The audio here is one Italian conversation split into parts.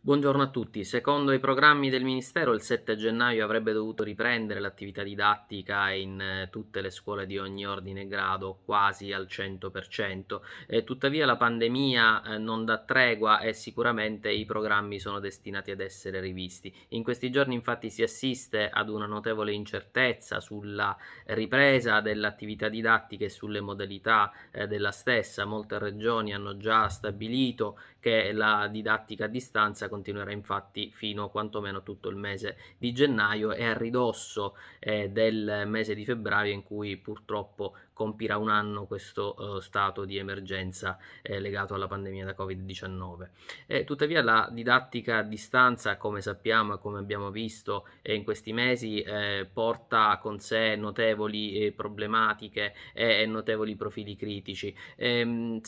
Buongiorno a tutti. Secondo i programmi del Ministero, il 7 gennaio avrebbe dovuto riprendere l'attività didattica in tutte le scuole di ogni ordine e grado, quasi al 100%. Tuttavia la pandemia non dà tregua e sicuramente i programmi sono destinati ad essere rivisti. In questi giorni infatti si assiste ad una notevole incertezza sulla ripresa dell'attività didattica e sulle modalità della stessa. Molte regioni hanno già stabilito che la didattica a distanza continuerà infatti fino a quantomeno tutto il mese di gennaio e a ridosso del mese di febbraio, in cui purtroppo compirà un anno questo stato di emergenza legato alla pandemia da Covid-19. Tuttavia la didattica a distanza, come sappiamo e come abbiamo visto in questi mesi, porta con sé notevoli problematiche e notevoli profili critici. Se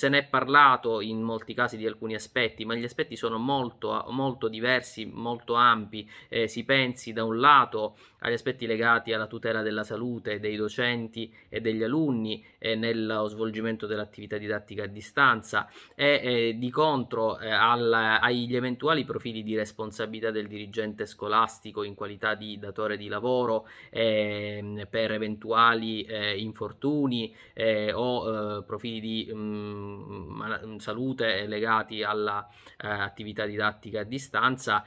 ne è parlato in molti casi di alcuni aspetti, ma gli aspetti sono molto diversi, molto ampi. Si pensi da un lato agli aspetti legati alla tutela della salute dei docenti e degli alunni nello svolgimento dell'attività didattica a distanza e di contro agli eventuali profili di responsabilità del dirigente scolastico in qualità di datore di lavoro per eventuali infortuni o profili di salute legati alla attività didattica a distanza.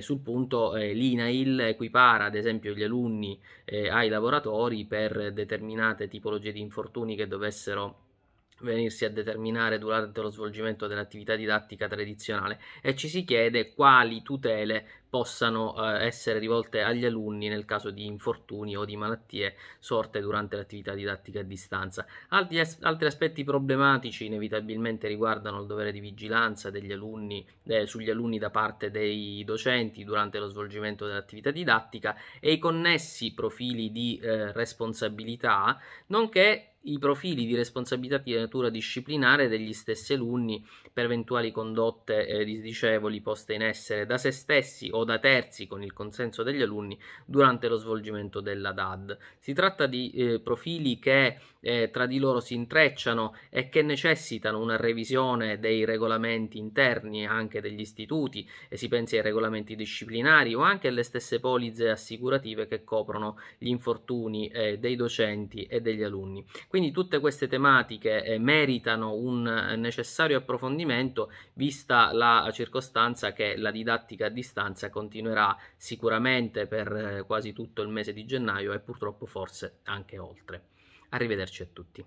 Sul punto l'INAIL equipara ad esempio gli alunni ai lavoratori per determinate tipologie di infortuni che dovessero venirsi a determinare durante lo svolgimento dell'attività didattica tradizionale, e ci si chiede quali tutele possano essere rivolte agli alunni nel caso di infortuni o di malattie sorte durante l'attività didattica a distanza. Altri aspetti problematici inevitabilmente riguardano il dovere di vigilanza degli alunni, sugli alunni da parte dei docenti durante lo svolgimento dell'attività didattica e i connessi profili di responsabilità, nonché i profili di responsabilità di natura disciplinare degli stessi alunni per eventuali condotte disdicevoli poste in essere da se stessi o da terzi con il consenso degli alunni durante lo svolgimento della DAD. Si tratta di profili che tra di loro si intrecciano e che necessitano una revisione dei regolamenti interni anche degli istituti, e si pensi ai regolamenti disciplinari o anche alle stesse polizze assicurative che coprono gli infortuni dei docenti e degli alunni. Quindi tutte queste tematiche meritano un necessario approfondimento, vista la circostanza che la didattica a distanza continuerà sicuramente per quasi tutto il mese di gennaio e purtroppo forse anche oltre. Arrivederci a tutti.